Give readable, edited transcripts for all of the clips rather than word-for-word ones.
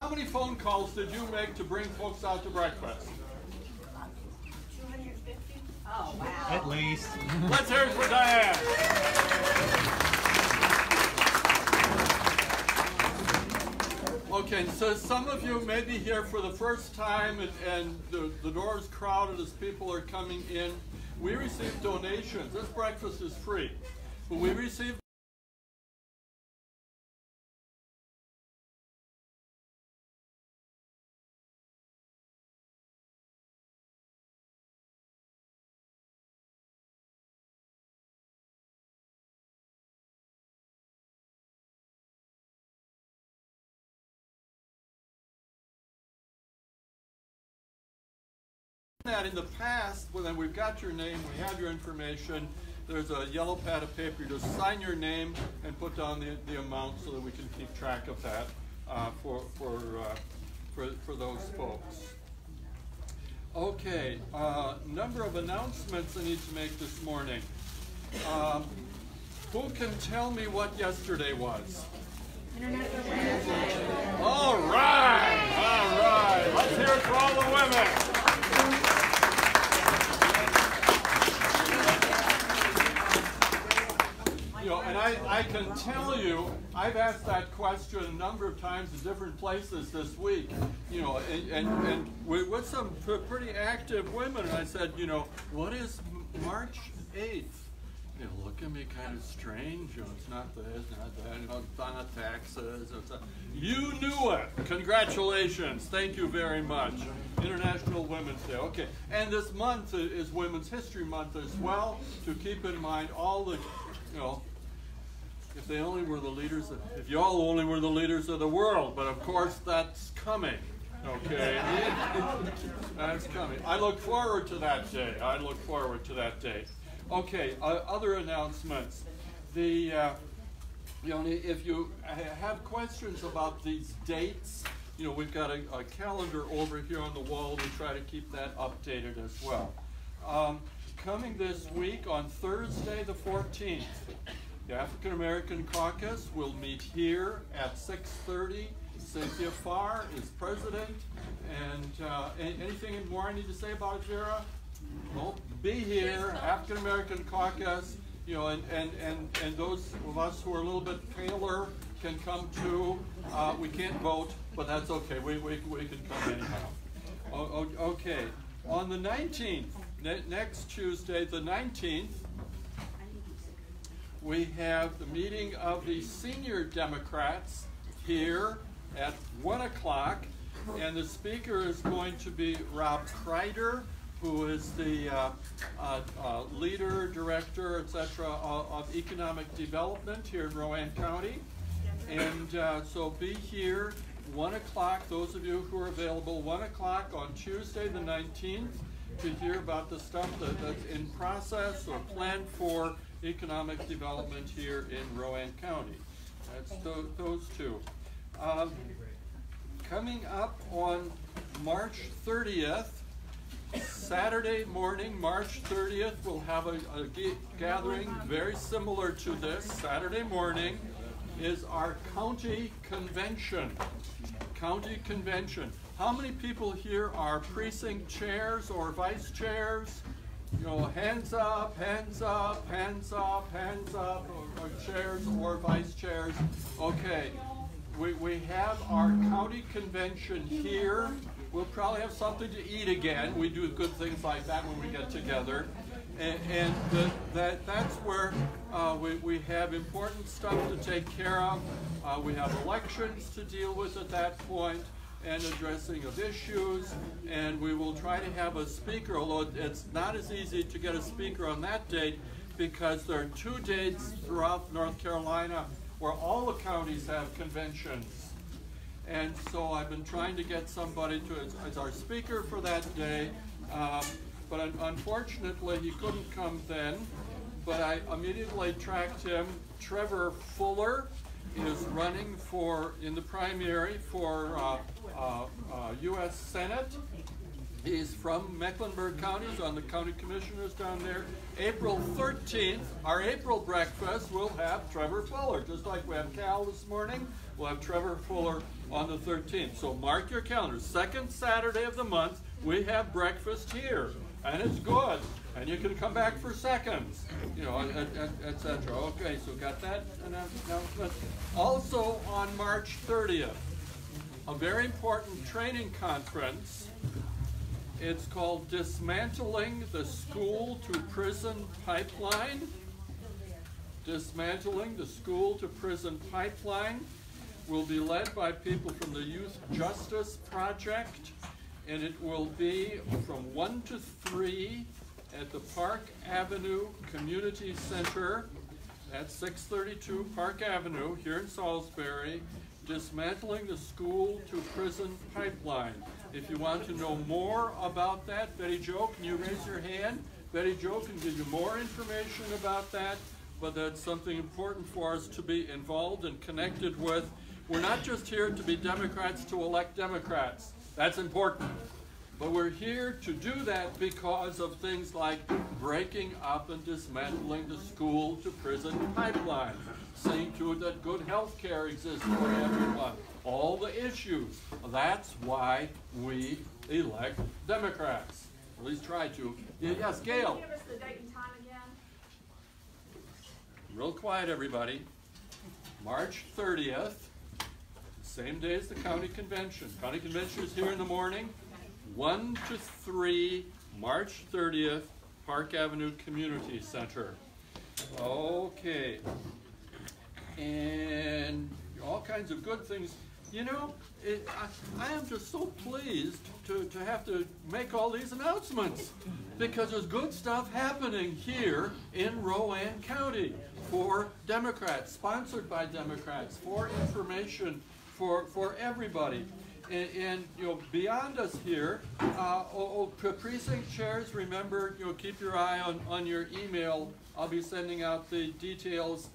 How many phone calls did you make to bring folks out to breakfast? 250? Oh, wow. At least. Let's hear it for Diane. Okay, so some of you may be here for the first time and the door is crowded as people are coming in. We receive donations. This breakfast is free, but we receive that in the past, well, then we've got your name, we have your information, there's a yellow pad of paper, you just sign your name and put down the amount so that we can keep track of that for those folks. Okay, number of announcements I need to make this morning. Who can tell me what yesterday was? All right, all right. Let's hear it for all the women. You know, and I can tell you, I've asked that question a number of times in different places this week, you know, and with some pretty active women, and I said, you know, what is March 8th? You know, look at me kind of strange, you know, it's not this, not that, you know, it's not taxes, it's not. You knew it! Congratulations, thank you very much. International Women's Day, okay. And this month is Women's History Month as well, to keep in mind all the, you know, if they only were the leaders, if y'all only were the leaders of the world, but of course that's coming, okay? That's coming. I look forward to that day, I look forward to that day. Okay, other announcements. The, you know, if you have questions about these dates, you know, we've got a calendar over here on the wall. We try to keep that updated as well. Coming this week on Thursday the 14th, the African American Caucus will meet here at 6:30. Cynthia Farr is president. And anything more I need to say about Vera? Nope. Be here, African American Caucus, you know, and those of us who are a little bit paler can come too. We can't vote, but that's okay. We can come anyhow. Okay. On the 19th, next Tuesday, the 19th, we have the meeting of the senior Democrats here at 1 o'clock, and the speaker is going to be Rob Kreider, who is the leader, director, etc., of economic development here in Rowan County. And so be here 1 o'clock, those of you who are available, 1 o'clock on Tuesday the 19th to hear about the stuff that's in process or planned for economic development here in Rowan County. That's those two. Coming up on March 30th, Saturday morning, March 30th, we'll have a gathering very similar to this. Saturday morning is our county convention. County convention. How many people here are precinct chairs or vice chairs? You know, hands up, hands up, hands up, hands up, or chairs or vice chairs. Okay, we have our county convention here. We'll probably have something to eat again. We do good things like that when we get together. And that's where we have important stuff to take care of. We have elections to deal with at that point and addressing of issues. And we will try to have a speaker, although it's not as easy to get a speaker on that date because there are 2 dates throughout North Carolina where all the counties have conventions. And so I've been trying to get somebody to as our speaker for that day, but unfortunately he couldn't come then. But I immediately tracked him. Trevor Fuller is running in the primary for U.S. Senate, He's from Mecklenburg County. He's on the county commissioners down there. April 13th, our April breakfast, we'll have Trevor Fuller. Just like we have Cal this morning, we'll have Trevor Fuller on the 13th. So mark your calendars. Second Saturday of the month, we have breakfast here. And it's good. And you can come back for seconds, you know, etc. Okay, so got that announcement. Also on March 30th, a very important training conference. It's called Dismantling the School to Prison Pipeline. Dismantling the School to Prison Pipeline will be led by people from the Youth Justice Project, and it will be from 1 to 3 at the Park Avenue Community Center at 632 Park Avenue here in Salisbury. Dismantling the School to Prison Pipeline. If you want to know more about that, Betty Jo, can you raise your hand? Betty Jo can give you more information about that, but that's something important for us to be involved and connected with. We're not just here to be Democrats to elect Democrats. That's important. But we're here to do that because of things like breaking up and dismantling the school to prison pipeline, seeing to it that good health care exists for everyone, all the issues. That's why we elect Democrats, or at least try to. Yes, Gail. Can you give us the date and time again? Real quiet, everybody. March 30th, same day as the county convention. County convention is here in the morning. 1 to 3, March 30th, Park Avenue Community Center. Okay. And all kinds of good things. You know, I am just so pleased to have to make all these announcements because there's good stuff happening here in Rowan County for Democrats, sponsored by Democrats, for information for everybody. And you know, beyond us here, precinct chairs, remember, you know, keep your eye on your email. I'll be sending out the details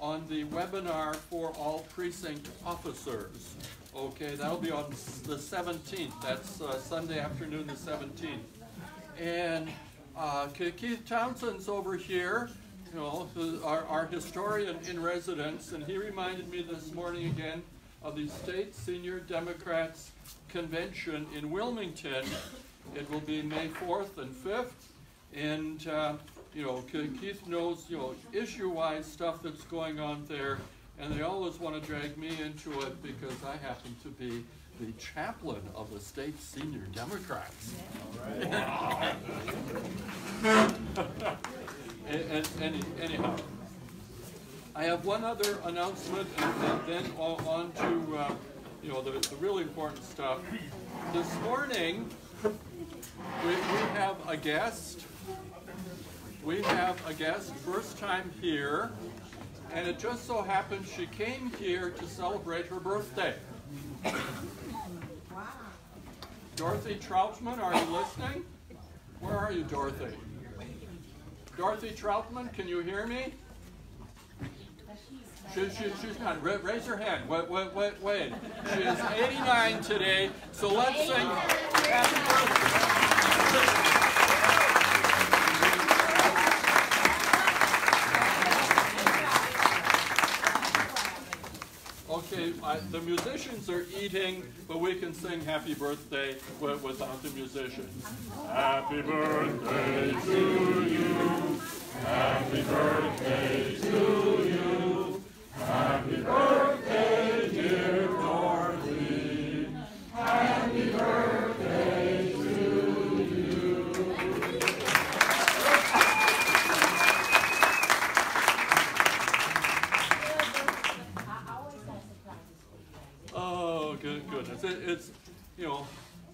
on the webinar for all precinct officers. Okay, that'll be on the 17th. That's Sunday afternoon, the 17th. And Keith Townsend's over here, you know, our historian in residence, and he reminded me this morning again of the State Senior Democrats Convention in Wilmington. It will be May 4th and 5th, and you know, Keith knows, you know, issue-wise stuff that's going on there, and they always want to drag me into it because I happen to be the chaplain of the State Senior Democrats. Yeah. All right. Anyhow. I have one other announcement, and then on to you know, the really important stuff. This morning, we have a guest. We have a guest, first time here, and it just so happened she came here to celebrate her birthday. Wow. Dorothy Troutman, are you listening? Where are you, Dorothy? Dorothy Troutman, can you hear me? She's not. Raise her hand. Wait. She is 89 today, so let's sing happy birthday. Okay, the musicians are eating, but we can sing happy birthday without the musicians. Happy birthday to you. Happy birthday to you. Happy birthday, dear Dorothy. Happy birthday to you. Oh, good, good. It's, you know,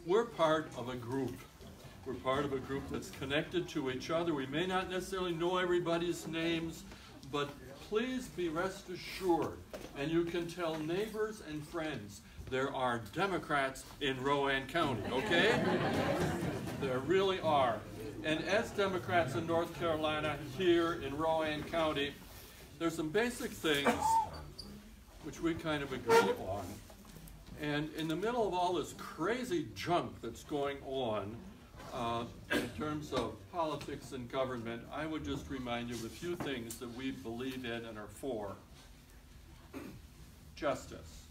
we're part of a group. We're part of a group that's connected to each other. We may not necessarily know everybody's names, but please be rest assured, and you can tell neighbors and friends, there are Democrats in Rowan County, okay? There really are. And as Democrats in North Carolina here in Rowan County, there's some basic things which we kind of agree on. And in the middle of all this crazy junk that's going on, In terms of politics and government, I would just remind you of a few things that we believe in and are for. Justice.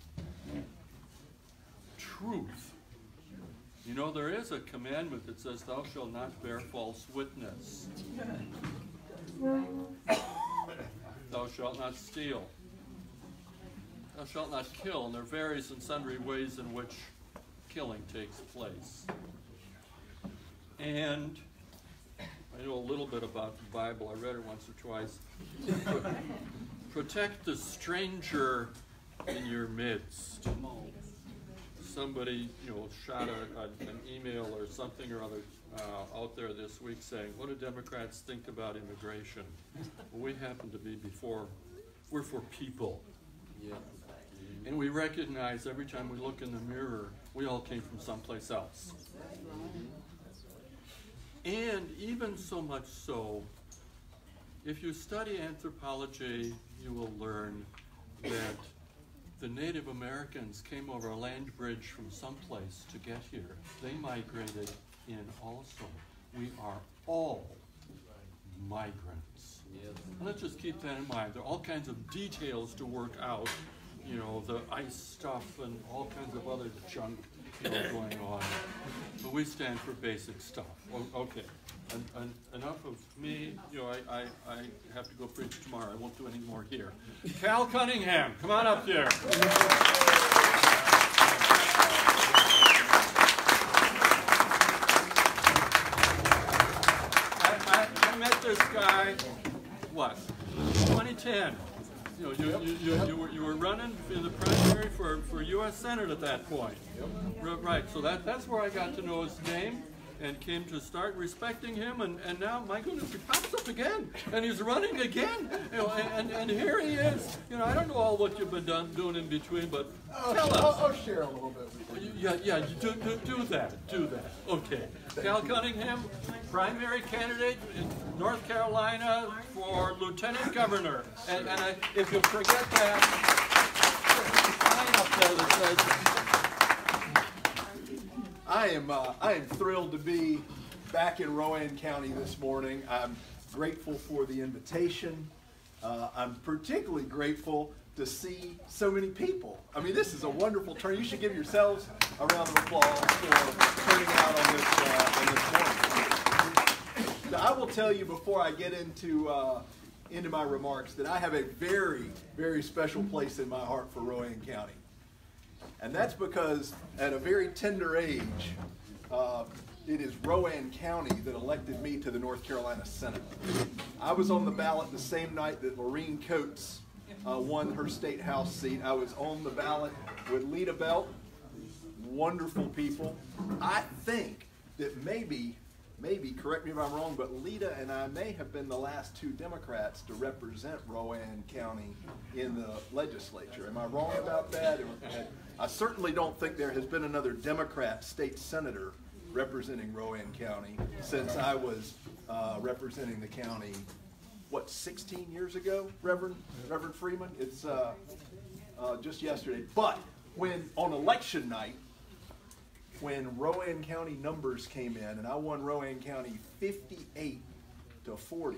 Truth. You know, there is a commandment that says, thou shalt not bear false witness. Thou shalt not steal. Thou shalt not kill. And there are various and sundry ways in which killing takes place. And I know a little bit about the Bible. I read it once or twice. Protect the stranger in your midst. Somebody, you know, shot an email or something or other out there this week saying, what do Democrats think about immigration? Well, we happen to be before, we're for people. Yeah. And we recognize every time we look in the mirror, we all came from someplace else. And even so much so, if you study anthropology, you will learn that the Native Americans came over a land bridge from someplace to get here. They migrated in also. We are all migrants. Yes. And let's just keep that in mind. There are all kinds of details to work out, you know, the ice stuff and all kinds of other junk going on, but we stand for basic stuff. Okay, and enough of me. You know, I have to go preach tomorrow. I won't do any more here. Cal Cunningham, come on up here. I met this guy, what, 2010. You know, you were running in the primary for U.S. Senate at that point. Yep. Right, so that's where I got to know his name and came to start respecting him, and now, my goodness, he pops up again, and he's running again, you know, and here he is. You know, I don't know all what you've been doing in between, but tell us. I'll share a little bit with you. Yeah, do that. Okay. Cal Cunningham, primary candidate in North Carolina for lieutenant governor. And if you forget that, there's a sign up there that says, I am thrilled to be back in Rowan County this morning. I'm grateful for the invitation. I'm particularly grateful to see so many people. I mean, this is a wonderful turn. You should give yourselves a round of applause for turning out on this morning. Now, I will tell you before I get into my remarks that I have a very, very special place in my heart for Rowan County. And that's because at a very tender age, it is Rowan County that elected me to the North Carolina Senate. I was on the ballot the same night that Lorene Coates won her state house seat. I was on the ballot with Lita Belt, wonderful people. I think that maybe, correct me if I'm wrong, but Lita and I may have been the last two Democrats to represent Rowan County in the legislature. Am I wrong about that? I certainly don't think there has been another Democrat state senator representing Rowan County since I was representing the county, what, 16 years ago, Reverend Freeman? It's just yesterday. But when on election night, when Rowan County numbers came in, and I won Rowan County 58-40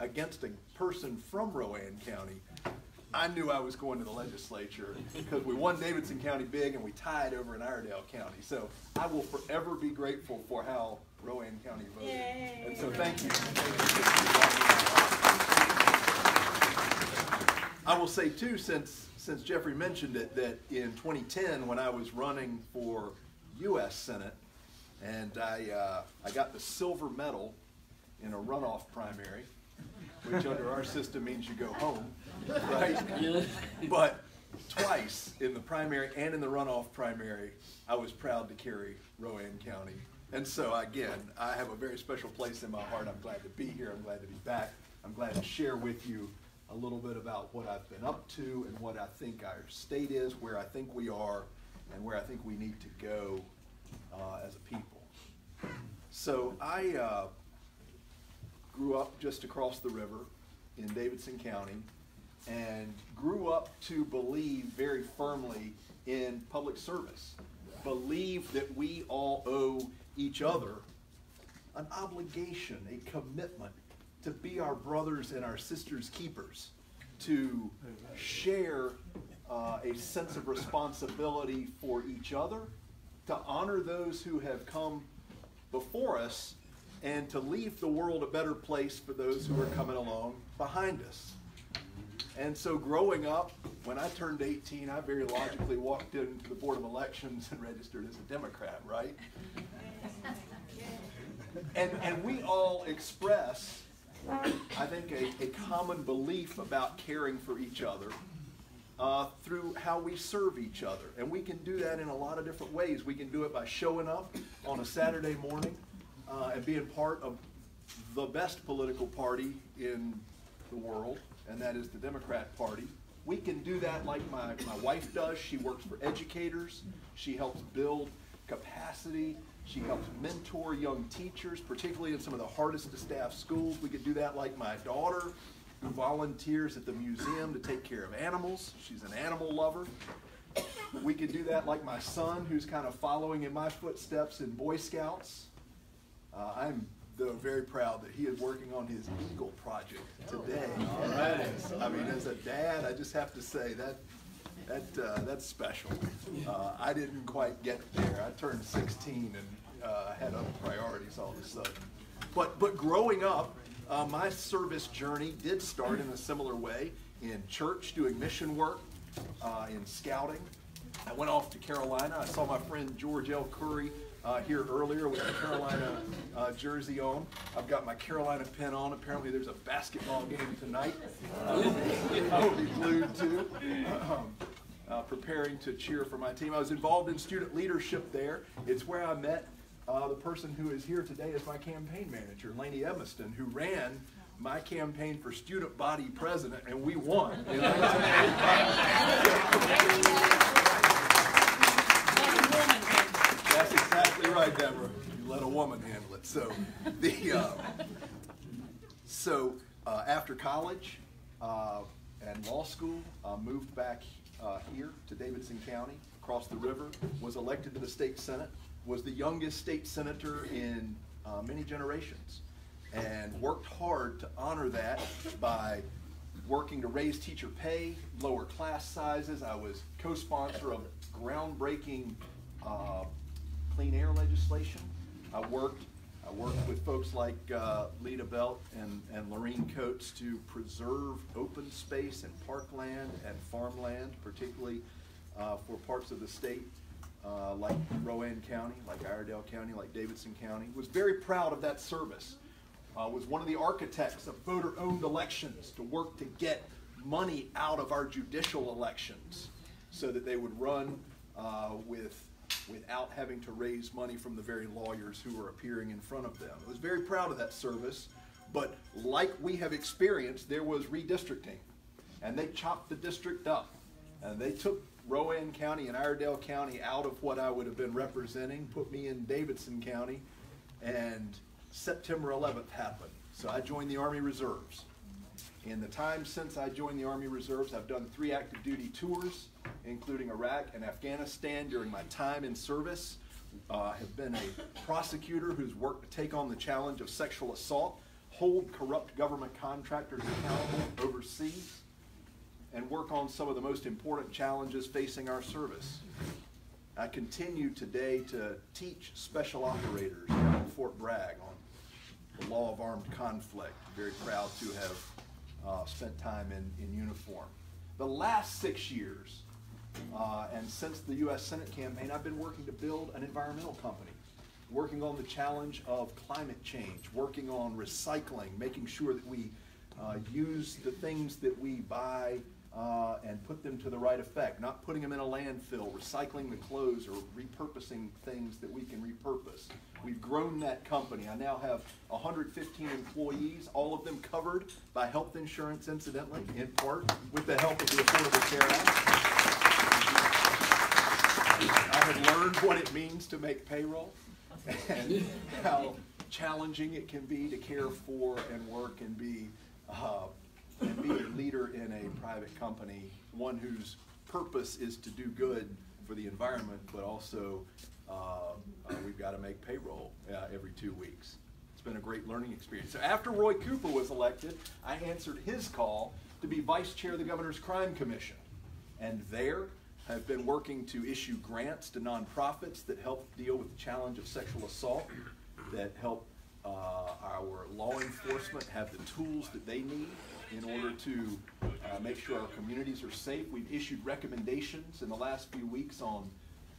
against a person from Rowan County, I knew I was going to the legislature because we won Davidson County big and we tied over in Iredell County. So I will forever be grateful for how Rowan County voted. Yay. And so thank you. I will say too, since Jeffrey mentioned it, that in 2010 when I was running for U.S. Senate, and I got the silver medal in a runoff primary, which under our system means you go home, right? But twice in the primary and in the runoff primary, I was proud to carry Rowan County. And so again, I have a very special place in my heart. I'm glad to be here. I'm glad to be back. I'm glad to share with you a little bit about what I've been up to and what I think our state is, where I think we are, and where I think we need to go as a people. So I grew up just across the river in Davidson County and grew up to believe very firmly in public service, believe that we all owe each other an obligation, a commitment to be our brothers and our sisters' keepers, to share a sense of responsibility for each other, to honor those who have come before us, and to leave the world a better place for those who are coming along behind us. And so growing up, when I turned 18, I very logically walked into the Board of Elections and registered as a Democrat, right? And we all express, I think, a common belief about caring for each other through how we serve each other. And we can do that in a lot of different ways. We can do it by showing up on a Saturday morning and being part of the best political party in the world, and that is the Democrat Party. We can do that like my wife does. She works for educators. She helps build capacity. She helps mentor young teachers, particularly in some of the hardest to staff schools. We could do that like my daughter, who volunteers at the museum to take care of animals. She's an animal lover. We could do that like my son, who's kind of following in my footsteps in Boy Scouts. I'm though very proud that he is working on his Eagle project today. All right. I mean, as a dad, I just have to say that's special. I didn't quite get there. I turned 16 and had other priorities all of a sudden. But growing up, my service journey did start in a similar way, in church, doing mission work, in scouting. I went off to Carolina. I saw my friend George L. Curry here earlier with the Carolina jersey on. I've got my Carolina pin on. Apparently there's a basketball game tonight. I will be glued to. Preparing to cheer for my team. I was involved in student leadership there. It's where I met the person who is here today as my campaign manager, Laney Emiston, who ran my campaign for student body president, and we won in 1985. That's exactly right, Deborah. You let a woman handle it. So, after college and law school, moved back here to Davidson County, across the river, was elected to the state senate, was the youngest state senator in many generations, and worked hard to honor that by working to raise teacher pay, lower class sizes. I was co-sponsor of groundbreaking clean air legislation. I worked with folks like Lita Belt and Lorene Coates to preserve open space and parkland and farmland, particularly for parts of the state like Rowan County, like Iredell County, like Davidson County. Was very proud of that service. Was one of the architects of voter-owned elections to work to get money out of our judicial elections so that they would run without having to raise money from the very lawyers who were appearing in front of them. I was very proud of that service, but like we have experienced, there was redistricting, and they chopped the district up, and they took Rowan County and Iredell County out of what I would have been representing, put me in Davidson County, and September 11th happened. So I joined the Army Reserves. In the time since I joined the Army Reserves, I've done 3 active duty tours, including Iraq and Afghanistan during my time in service. Have been a prosecutor who's worked to take on the challenge of sexual assault, hold corrupt government contractors accountable overseas, and work on some of the most important challenges facing our service. I continue today to teach special operators in Fort Bragg on the law of armed conflict. Very proud to have spent time in uniform. The last 6 years, and since the U.S. Senate campaign, I've been working to build an environmental company, working on the challenge of climate change, working on recycling, making sure that we use the things that we buy and put them to the right effect, not putting them in a landfill, recycling the clothes, or repurposing things that we can repurpose. We've grown that company. I now have 115 employees, all of them covered by health insurance, incidentally, in part with the help of the Affordable Care Act. I have learned what it means to make payroll and how challenging it can be to care for and work and be a leader in a private company, one whose purpose is to do good for the environment, but also we've got to make payroll every 2 weeks. It's been a great learning experience. So after Roy Cooper was elected, I answered his call to be vice chair of the Governor's Crime Commission. And there, I've been working to issue grants to nonprofits that help deal with the challenge of sexual assault, that help our law enforcement have the tools that they need in order to make sure our communities are safe. We've issued recommendations in the last few weeks on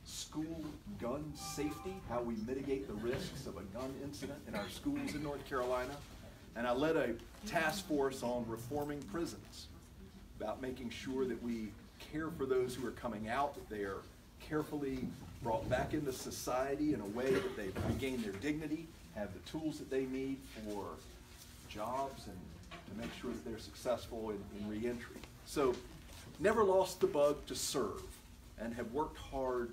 school gun safety, how we mitigate the risks of a gun incident in our schools in North Carolina. And I led a task force on reforming prisons, about making sure that we care for those who are coming out, that they are carefully brought back into society in a way that they regain their dignity, have the tools that they need for jobs, and to make sure that they're successful in reentry. So, never lost the bug to serve, and have worked hard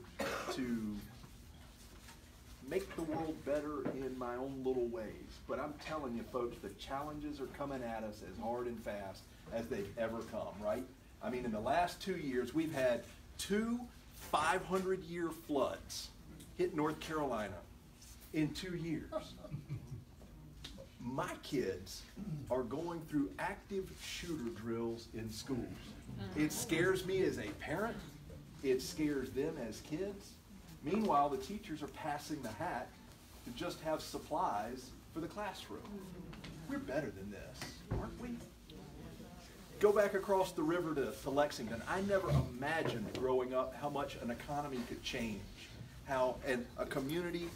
to make the world better in my own little ways. But I'm telling you folks, the challenges are coming at us as hard and fast as they've ever come, right? I mean, in the last 2 years, we've had two 500-year floods hit North Carolina in 2 years. My kids are going through active shooter drills in schools. It scares me as a parent. It scares them as kids. Meanwhile, the teachers are passing the hat to just have supplies for the classroom. We're better than this, aren't we? Go back across the river to Lexington. I never imagined growing up how much an economy could change, how a community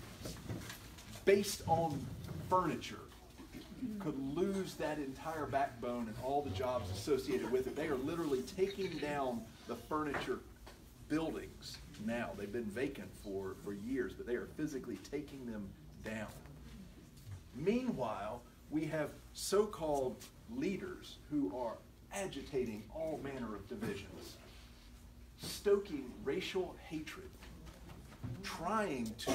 based on furniture could lose that entire backbone and all the jobs associated with it. They are literally taking down the furniture buildings now. They've been vacant for years, but they are physically taking them down. Meanwhile, we have so-called leaders who are agitating all manner of divisions, stoking racial hatred, trying to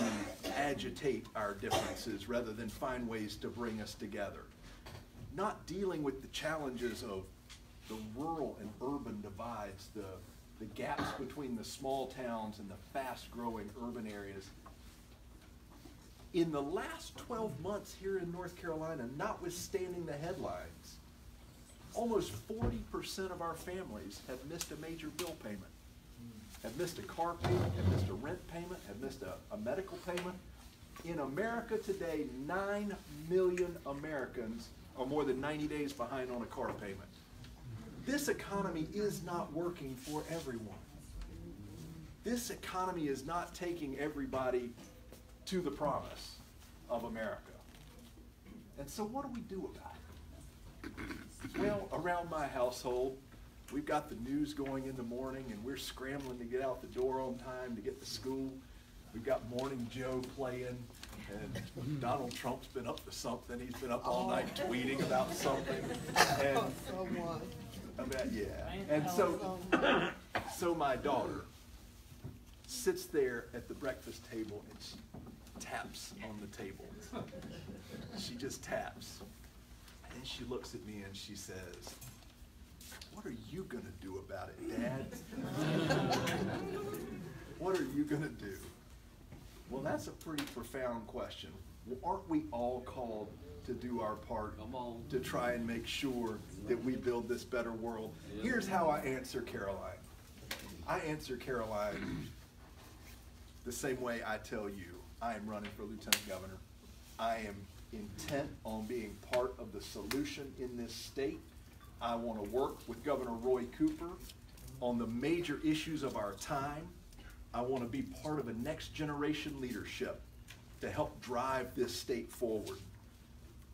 agitate our differences rather than find ways to bring us together, not dealing with the challenges of the rural and urban divides, the gaps between the small towns and the fast-growing urban areas. In the last 12 months here in North Carolina, notwithstanding the headlines, almost 40% of our families have missed a major bill payment, have missed a car payment, have missed a rent payment, have missed a medical payment. In America today, 9 million Americans are more than 90 days behind on a car payment. This economy is not working for everyone. This economy is not taking everybody to the promise of America. And so what do we do about it? Well, around my household, we've got the news going in the morning, and we're scrambling to get out the door on time to get to school. We've got Morning Joe playing, and Donald Trump's been up to something. He's been up all night tweeting about something. And, so my daughter sits there at the breakfast table, and she taps on the table. She just taps. And she looks at me and she says, "What are you going to do about it, Dad? What are you going to do?" Well, that's a pretty profound question. Well, aren't we all called to do our part to try and make sure that we build this better world? Here's how I answer Caroline. I answer Caroline the same way I tell you. I am running for lieutenant governor. I am intent on being part of the solution in this state. I want to work with Governor Roy Cooper on the major issues of our time. I want to be part of a next generation leadership to help drive this state forward.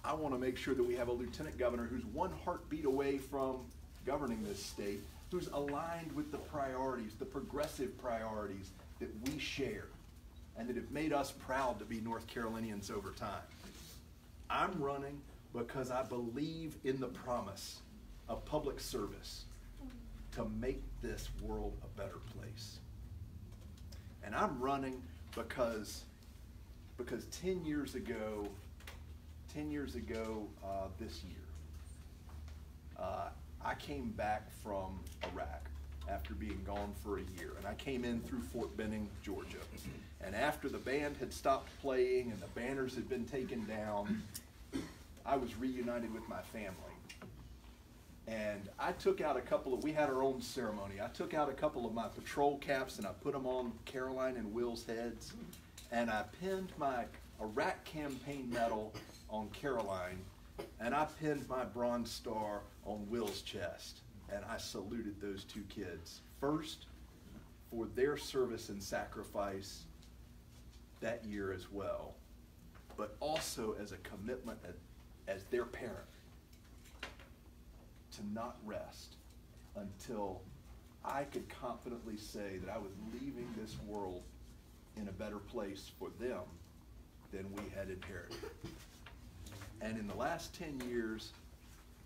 I want to make sure that we have a lieutenant governor who's one heartbeat away from governing this state, who's aligned with the priorities, the progressive priorities that we share and that have made us proud to be North Carolinians over time. I'm running because I believe in the promise of public service to make this world a better place. And I'm running because 10 years ago this year, I came back from Iraq after being gone for a year, and I came in through Fort Benning, Georgia. And after the band had stopped playing and the banners had been taken down, I was reunited with my family. And I took out a couple of, we had our own ceremony. I took out a couple of my patrol caps and I put them on Caroline and Will's heads. And I pinned my Iraq campaign medal on Caroline. And I pinned my Bronze Star on Will's chest. And I saluted those two kids. First, for their service and sacrifice that year as well, but also as a commitment as their parent to not rest until I could confidently say that I was leaving this world in a better place for them than we had inherited. And in the last 10 years,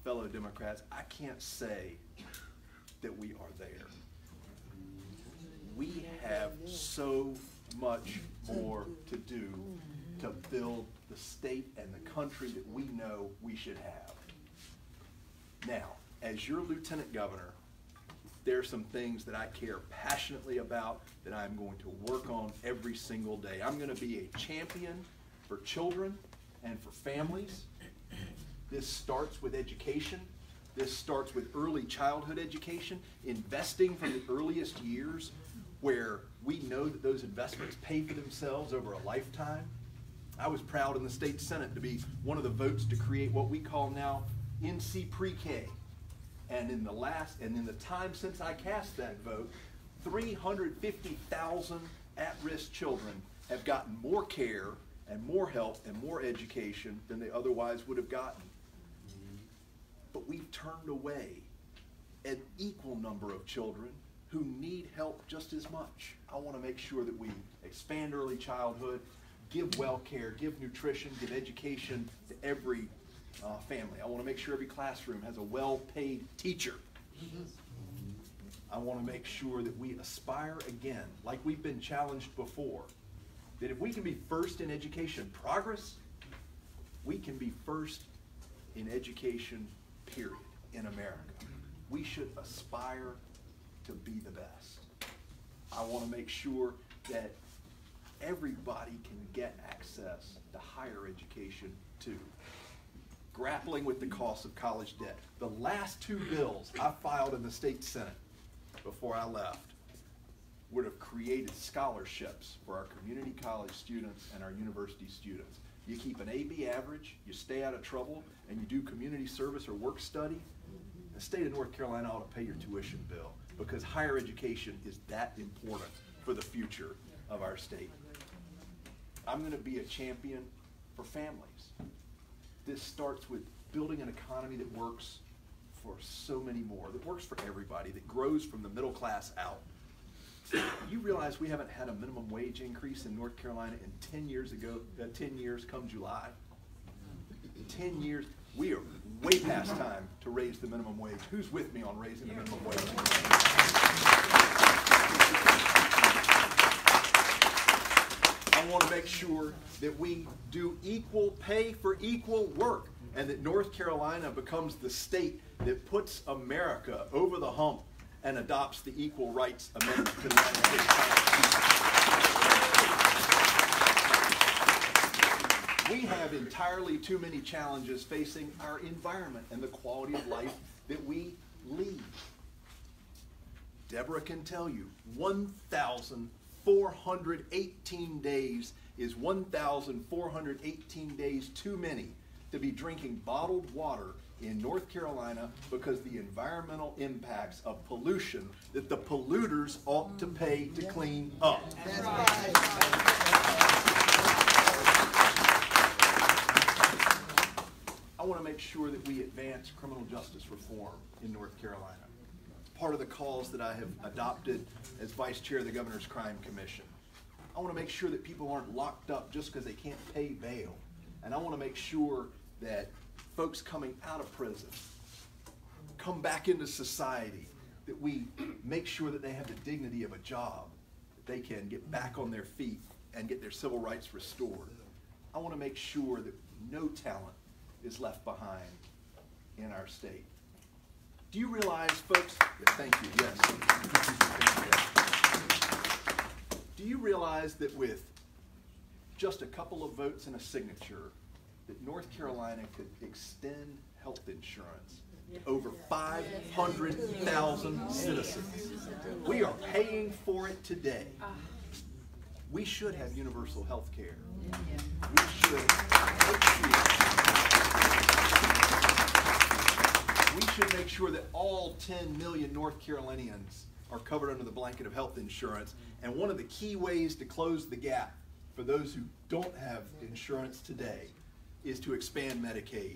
fellow Democrats, I can't say that we are there. We have so much more to do to build the state and the country that we know we should have. Now, as your lieutenant governor, there are some things that I care passionately about that I'm going to work on every single day. I'm going to be a champion for children and for families. This starts with education. This starts with early childhood education, investing from the earliest years where we know that those investments pay for themselves over a lifetime. I was proud in the state senate to be one of the votes to create what we call now NC pre-k. And in the time since I cast that vote, 350,000 at-risk children have gotten more care and more help and more education than they otherwise would have gotten. But we've turned away an equal number of children who need help just as much. I want to make sure that we expand early childhood, give well care, give nutrition, give education to every family. I want to make sure every classroom has a well-paid teacher. I want to make sure that we aspire again, like we've been challenged before, that if we can be first in education progress, we can be first in education period in America. We should aspire to be the best. I want to make sure that everybody can get access to higher education too. Grappling with the cost of college debt. The last two bills I filed in the state senate before I left would have created scholarships for our community college students and our university students. You keep an AB average, you stay out of trouble, and you do community service or work study, the state of North Carolina ought to pay your tuition bill, because higher education is that important for the future of our state. I'm going to be a champion for families. This starts with building an economy that works for so many more, that works for everybody, that grows from the middle class out. You realize we haven't had a minimum wage increase in North Carolina in 10 years come July. 10 years, we are way past time to raise the minimum wage. Who's with me on raising the minimum wage? I want to make sure that we do equal pay for equal work and that North Carolina becomes the state that puts America over the hump and adopts the Equal Rights Amendment to the United States Constitution. We have entirely too many challenges facing our environment and the quality of life that we lead. Deborah can tell you, 1,418 days is 1,418 days too many to be drinking bottled water in North Carolina because the environmental impacts of pollution that the polluters ought to pay to clean up. That's right. I want to make sure that we advance criminal justice reform in North Carolina. Part of the cause that I have adopted as vice chair of the Governor's Crime Commission. I want to make sure that people aren't locked up just because they can't pay bail. And I want to make sure that folks coming out of prison come back into society, that we make sure that they have the dignity of a job, that they can get back on their feet and get their civil rights restored. I want to make sure that no talent is left behind in our state. Do you realize, folks? Yeah, thank you, yes. Do you realize that with just a couple of votes and a signature, that North Carolina could extend health insurance to over 500,000 citizens. We are paying for it today. We should have universal health care. We should. We should make sure that all 10 million North Carolinians are covered under the blanket of health insurance. And one of the key ways to close the gap for those who don't have insurance today is to expand Medicaid.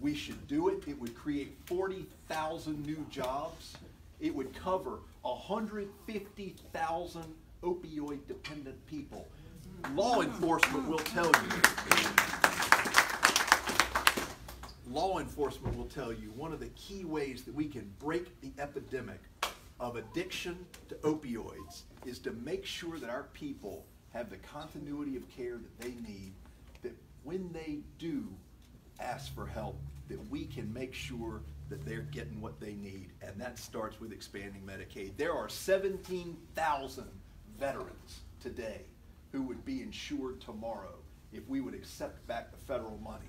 We should do it. It would create 40,000 new jobs. It would cover 150,000 opioid-dependent people. Law enforcement will tell you, one of the key ways that we can break the epidemic of addiction to opioids is to make sure that our people have the continuity of care that they need, that when they do ask for help, that we can make sure that they're getting what they need, and that starts with expanding Medicaid. There are 17,000 veterans today who would be insured tomorrow if we would accept back the federal money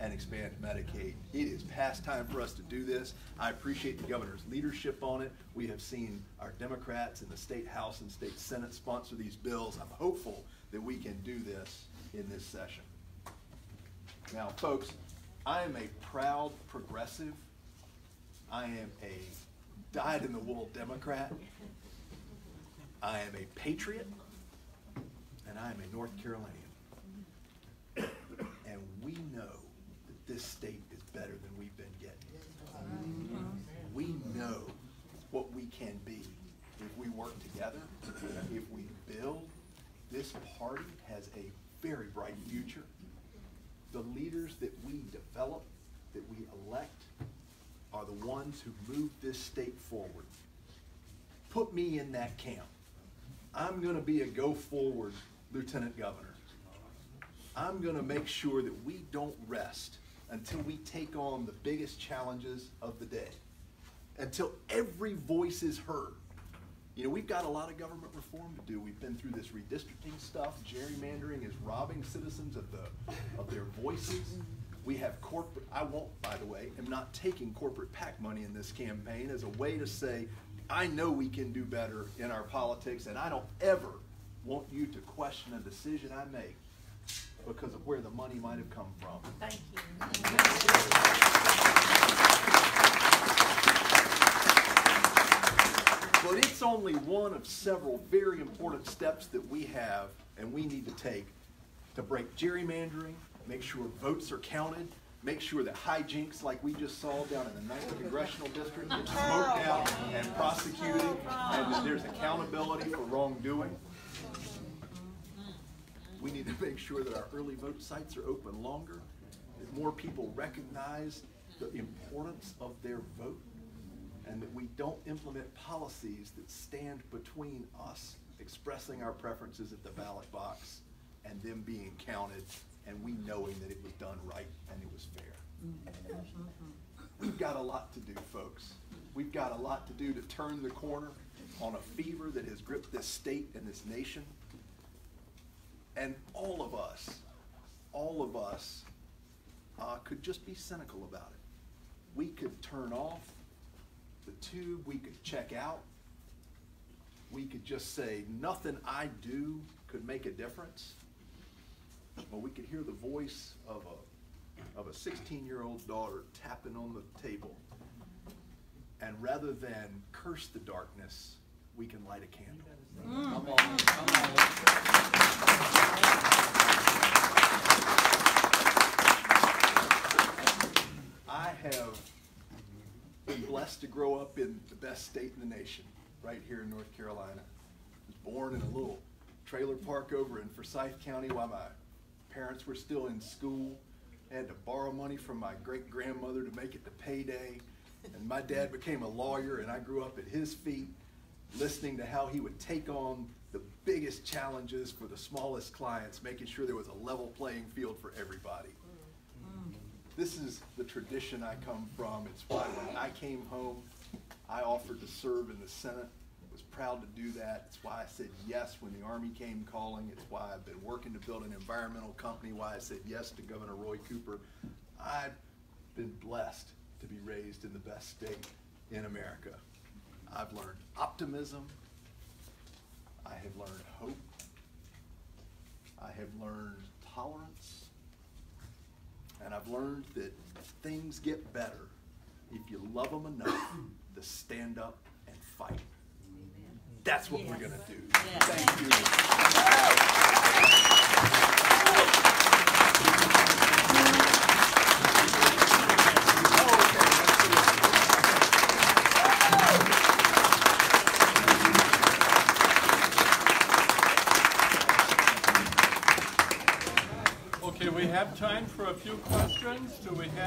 and expand Medicaid. It is past time for us to do this. I appreciate the governor's leadership on it. We have seen our Democrats in the state House and state Senate sponsor these bills. I'm hopeful that we can do this in this session. Now, folks, I am a proud progressive. I am a dyed-in-the-wool Democrat. I am a patriot, and I am a North Carolinian. And we know that this state is better than we've been getting. We know what we can be if we work together, if we build. This party has a very bright future. The leaders that we develop, that we elect, are the ones who move this state forward. Put me in that camp. I'm going to be a go-forward lieutenant governor. I'm going to make sure that we don't rest until we take on the biggest challenges of the day, until every voice is heard. You know, we've got a lot of government reform to do. We've been through this redistricting stuff. Gerrymandering is robbing citizens of their voices. We have corporate, I won't, by the way, am not taking corporate PAC money in this campaign as a way to say, I know we can do better in our politics, and I don't ever want you to question a decision I make because of where the money might have come from. Thank you. But it's only one of several very important steps that we have and we need to take to break gerrymandering, make sure votes are counted, make sure that hijinks like we just saw down in the 9th Congressional District get smoked out and prosecuted, and that there's accountability for wrongdoing. We need to make sure that our early vote sites are open longer, that more people recognize the importance of their vote, and that we don't implement policies that stand between us expressing our preferences at the ballot box and them being counted and we knowing that it was done right and it was fair. We've got a lot to do, folks. We've got a lot to do to turn the corner on a fever that has gripped this state and this nation. And all of us could just be cynical about it. We could turn off the tube, we could check out, we could just say, nothing I do could make a difference. But we could hear the voice of a 16-year-old daughter tapping on the table. And rather than curse the darkness, we can light a candle. Come on, I have been blessed to grow up in the best state in the nation, right here in North Carolina. I was born in a little trailer park over in Forsyth County while my parents were still in school. I had to borrow money from my great-grandmother to make it to payday. And my dad became a lawyer, and I grew up at his feet, listening to how he would take on the biggest challenges for the smallest clients, making sure there was a level playing field for everybody. This is the tradition I come from. It's why when I came home, I offered to serve in the Senate. was proud to do that. It's why I said yes when the Army came calling. It's why I've been working to build an environmental company, why I said yes to Governor Roy Cooper. I've been blessed to be raised in the best state in America. I've learned optimism. I have learned hope. I have learned tolerance. And I've learned that things get better if you love them enough to stand up and fight. Amen. That's what we're going to do. Yes. Thank you. Okay, we have time for a few questions. Do we have